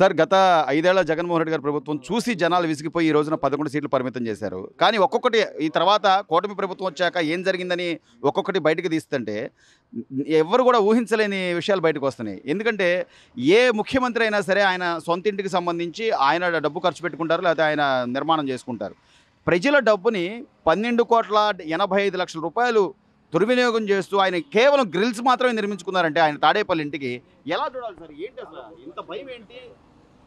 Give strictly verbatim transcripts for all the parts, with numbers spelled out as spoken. Sir గత ఐదేళ్ల జగన్మోహన్ రెడ్డి గారి ప్రభుత్వం చూసి జనాలు విసిగిపోయి ఈ రోజున పదకొండు సీట్లు పరిమితం చేశారు. కానీ ఒక్కొక్కటి ఈ తర్వాత కూటమి ప్రభుత్వం వచ్చాక ఏం జరిగిందని ఒక్కొక్కటి బయటకు తీస్తుంటే ఎవరు కూడా ఊహించలేని విషయాలు బయటకు వస్తున్నాయి. ఎందుకంటే ఏ ముఖ్యమంత్రి అయినా సరే ఆయన సొంత ఇంటికి సంబంధించి ఆయన డబ్బు ఖర్చు పెట్టుకుంటారు, లేకపోతే ఆయన నిర్మాణం చేసుకుంటారు. ప్రజల డబ్బుని పన్నెండు కోట్ల ఎనభై ఐదు లక్షల రూపాయలు దుర్వినియోగం చేస్తూ ఆయన కేవలం గ్రిల్స్ మాత్రమే నిర్మించుకున్నారంటే ఆయన తాడేపల్లి ఇంటికి ఎలా చూడాలి సార్? ఏంటి అసలు ఇంత భయం ఏంటి?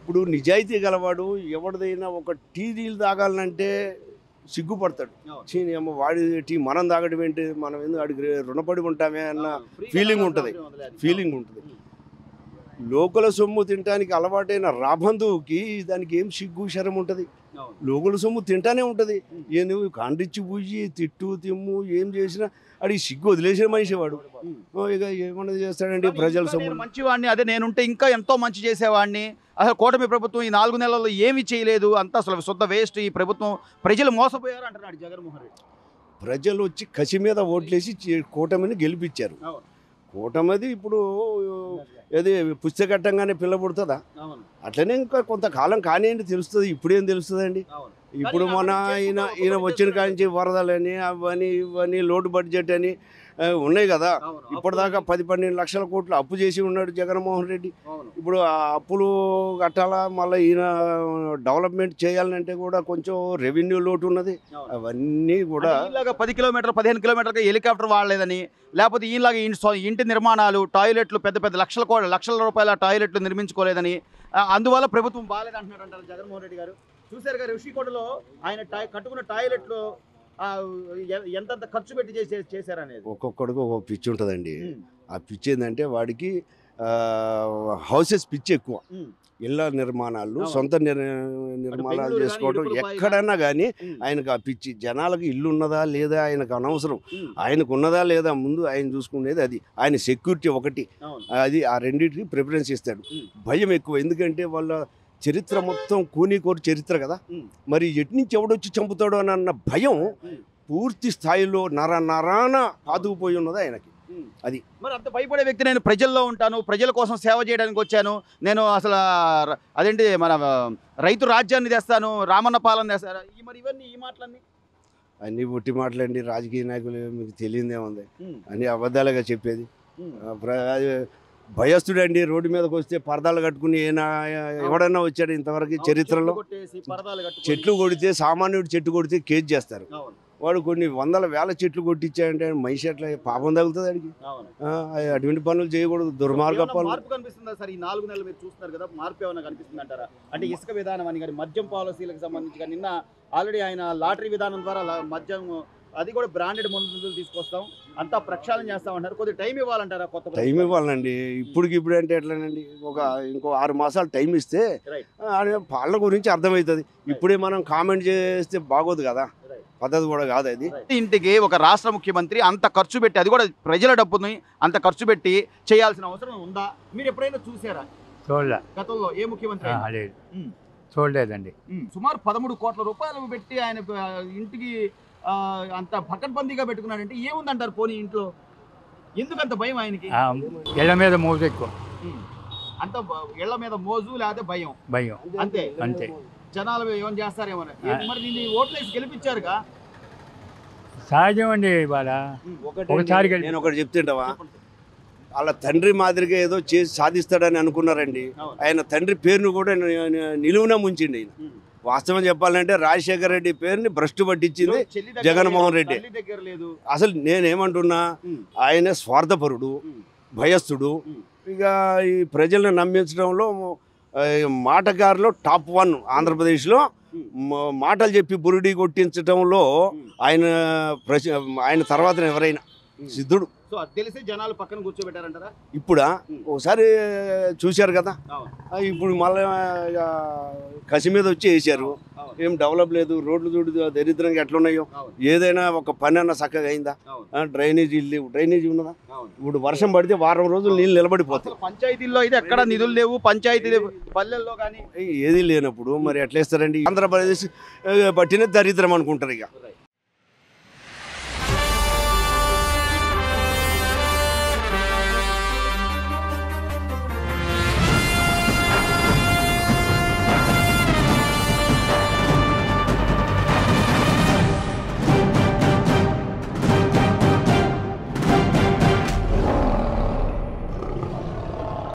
ఇప్పుడు నిజాయితీ గలవాడు ఎవరిదైనా ఒక టీ నీళ్ళు తాగాలంటే సిగ్గుపడతాడు. ఏమో వాడి టీ మనం తాగడం ఏంటి, మనం ఎందుకు అడిగి రుణపడి ఉంటామే అన్న ఫీలింగ్ ఉంటుంది ఫీలింగ్ ఉంటుంది లోకల సొమ్ము తినడానికి అలవాటైన రాబంధువుకి దానికి ఏం సిగ్గు శరం ఉంటుంది? లోకల సొమ్ము తింటానే ఉంటుంది. ఏ నువ్వు కండిచ్చి పూసి తిట్టు తిమ్ము ఏం చేసినా అది సిగ్గు వదిలేసిన మనిషి వాడు. ఇక ఏమన్నా చేస్తాడండి ప్రజల సొమ్ము? మంచివాడిని, అదే నేనుంటే ఇంకా ఎంతో మంచి చేసేవాడిని. అసలు కూటమి ప్రభుత్వం ఈ నాలుగు నెలల్లో ఏమీ చేయలేదు, అంతా అసలు శుద్ధ వేస్ట్, ఈ ప్రభుత్వం ప్రజలు మోసపోయారు అంటున్నాడు జగన్మోహన్ రెడ్డి. ప్రజలు వచ్చి కసి మీద ఓట్లేసి కూటమిని గెలిపించారు. కూటమిది ఇప్పుడు ఏది పుస్తకట్టంగానే పిల్ల పుడుతుందా? అట్లనే ఇంకా కొంతకాలం కానివ్వండి తెలుస్తుంది. ఇప్పుడేం తెలుస్తుందండి? ఇప్పుడు మన ఈయన ఈయన వచ్చిన కాంచి వరదలని అవన్నీ ఇవన్నీ లోటు బడ్జెట్ అని ఉన్నాయి కదా. ఇప్పటిదాకా పది పన్నెండు లక్షల కోట్లు అప్పు చేసి ఉన్నాడు జగన్మోహన్ రెడ్డి. ఇప్పుడు ఆ అప్పులు కట్టాలా, మళ్ళీ ఈయన డెవలప్మెంట్ చేయాలంటే కూడా కొంచెం రెవెన్యూ లోటు ఉన్నది. అవన్నీ కూడా ఇలాగా పది కిలోమీటర్లు పదిహేను కిలోమీటర్లకు హెలికాప్టర్ వాడలేదని, లేకపోతే ఈలాగే ఇంటి నిర్మాణాలు టాయిలెట్లు పెద్ద పెద్ద లక్షల కోట్ల లక్షల రూపాయల టాయిలెట్లు నిర్మించుకోలేదని, అందువల్ల ప్రభుత్వం బాగాలేదంటున్నారు అంటారు జగన్మోహన్ రెడ్డి గారు. చూశారు గారు ఋషికోటలో ఆయన కట్టుకున్న టాయిలెట్లు ఎంతంత ఖర్చు పెట్టి చేసే చేశారనేది. ఒక్కొక్కడికి ఒక్కొక్క పిచ్చి ఉంటుందండి. ఆ పిచ్చి ఏంటంటే వాడికి హౌసెస్ పిచ్చి ఎక్కువ, ఇళ్ళ నిర్మాణాలు సొంత నిర్మాణాలు చేసుకోవడం ఎక్కడన్నా కానీ ఆయనకు ఆ పిచ్చి. జనాలకు ఇల్లు ఉన్నదా లేదా ఆయనకు అనవసరం, ఆయనకు ఉన్నదా లేదా ముందు ఆయన చూసుకునేది. అది ఆయన సెక్యూరిటీ ఒకటి, అది ఆ రెండింటికి ప్రిఫరెన్స్ ఇస్తాడు. భయం ఎక్కువ, ఎందుకంటే వాళ్ళ చరిత్ర మొత్తం కూనీకోరు చరిత్ర కదా. మరి ఎటు నుంచి ఎవడొచ్చి చంపుతాడో అన్న భయం పూర్తి స్థాయిలో నర నరాన పాతుకుపోయి ఉన్నది ఆయనకి. అది మరి అంత భయపడే వ్యక్తి. నేను ప్రజల్లో ఉంటాను, ప్రజల కోసం సేవ చేయడానికి వచ్చాను, నేను అసలు అదేంటి మన రైతు రాజ్యాన్ని తెస్తాను, రామన్న పాలన తెస్తాను, మరి ఇవన్నీ ఈ మాటలన్నీ అన్నీ ఒట్టి మాటలండి. రాజకీయ నాయకులు మీకు తెలియదేముంది, అన్ని అబద్ధాలుగా చెప్పేది. భయస్తుడు అండి, రోడ్డు మీదకి వస్తే పరదాలు కట్టుకుని ఏనా ఎవడన్నా వచ్చాడు ఇంతవరకు చరిత్రలో? చెట్లు కొడితే సామాన్యుడు చెట్టు కొడితే కేసు చేస్తారు. వాడు కొన్ని వందల వేల చెట్లు కొట్టించాడంటే మనిషి అట్లా పాపం తగులుతుంది అడిగి. అటువంటి పనులు చేయకూడదు, దుర్మార్గ పనులు. మార్పు కనిపిస్తుందా సార్ ఈ నాలుగు నెలలు మీరు చూస్తున్నారు కదా, మార్పు ఏమైనా కనిపిస్తుంది అంటారా? అంటే ఇసుక విధానం అని కానీ, మద్యం పాలసీలకు సంబంధించి కానీ, నిన్న ఆల్రెడీ ఆయన లాటరీ విధానం ద్వారా మద్యం అది కూడా బ్రాండెడ్ మందులు తీసుకొస్తాం, అంతా ప్రక్షాళన చేస్తామంటారు. కొద్దిగా టైం ఇవ్వాలంటారా? కొత్త టైం ఇవ్వాలండి. ఇప్పటికి ఇప్పుడు అంటే ఎట్లానండి, ఒక ఇంకో ఆరు మాసాలు టైం ఇస్తే వాళ్ళ గురించి అర్థమవుతుంది. ఇప్పుడే మనం కామెంట్ చేస్తే బాగోదు కదా, పద్ధతి కూడా కాదు అది. ఇంటికి ఒక రాష్ట్ర ముఖ్యమంత్రి అంత ఖర్చు పెట్టి, అది కూడా ప్రజల డబ్బుని అంత ఖర్చు పెట్టి చేయాల్సిన అవసరం ఉందా? మీరు ఎప్పుడైనా చూసారా? చూడలే. గతంలో ఏ ముఖ్యమంత్రి చూడలేదండి. సుమారు పదమూడు కోట్ల రూపాయలు పెట్టి ఆయన ఇంటికి అంత పకడ్బందీగా పెట్టుకున్నాడంటే ఏముందంటారు? పోనీ ఇంట్లో ఎందుకంత భయం ఆయనకి? ఇళ్ల మీద మోజు ఎక్కువ, అంత ఇళ్ల మీద మోజు, లేకపోతే భయం భయం అంతే అంతే. జనాలు ఏమైనా చేస్తారేమో మరి. నేను ఓట్లేసి గెలిపించారుగా, సహజం అండి. ఇవాళ ఒకసారి నేను ఒకటి చెప్తుంటావా, వాళ్ళ తండ్రి మాదిరిగా ఏదో చేసి సాధిస్తాడని అనుకున్నారండి. ఆయన తండ్రి పేరును కూడా నిలువున ముంచిండి ఆయన. వాస్తవం చెప్పాలంటే రాజశేఖర రెడ్డి పేరుని భ్రష్టు పట్టించింది జగన్మోహన్ రెడ్డి. అసలు నేనేమంటున్నా, ఆయన స్వార్థపరుడు, భయస్థుడు, ఇక ఈ ప్రజలను నమ్మించడంలో మాటగారిలో టాప్ వన్ ఆంధ్రప్రదేశ్లో. మాటలు చెప్పి బురిడి కొట్టించడంలో ఆయన ఆయన తర్వాత ఎవరైనా సిద్ధుడు. So, తెలిసి జనాలు పక్కన కూర్చోబెట్టారంటారా ఇప్పుడు ఒకసారి చూశారు కదా ఇప్పుడు మళ్ళీ కసి మీద వచ్చి వేశారు ఏం డెవలప్ లేదు రోడ్లు చూడు దరిద్రంగా ఎట్లా ఉన్నాయో ఏదైనా ఒక పనన్న చక్కగా అయిందా డ్రైనేజ్ ఇల్లు డ్రైనేజ్ ఉన్నదా ఇప్పుడు వర్షం పడితే వారం రోజులు నీళ్లు నిలబడిపోతాయి పంచాయతీల్లో అయితే ఎక్కడ నిధులు లేవు పంచాయతీ పల్లెల్లో కానీ ఏది లేనప్పుడు మరి ఎట్లా చేస్తారండి ఆంధ్రప్రదేశ్ పట్టిన దరిద్రం అనుకుంటారు ఇక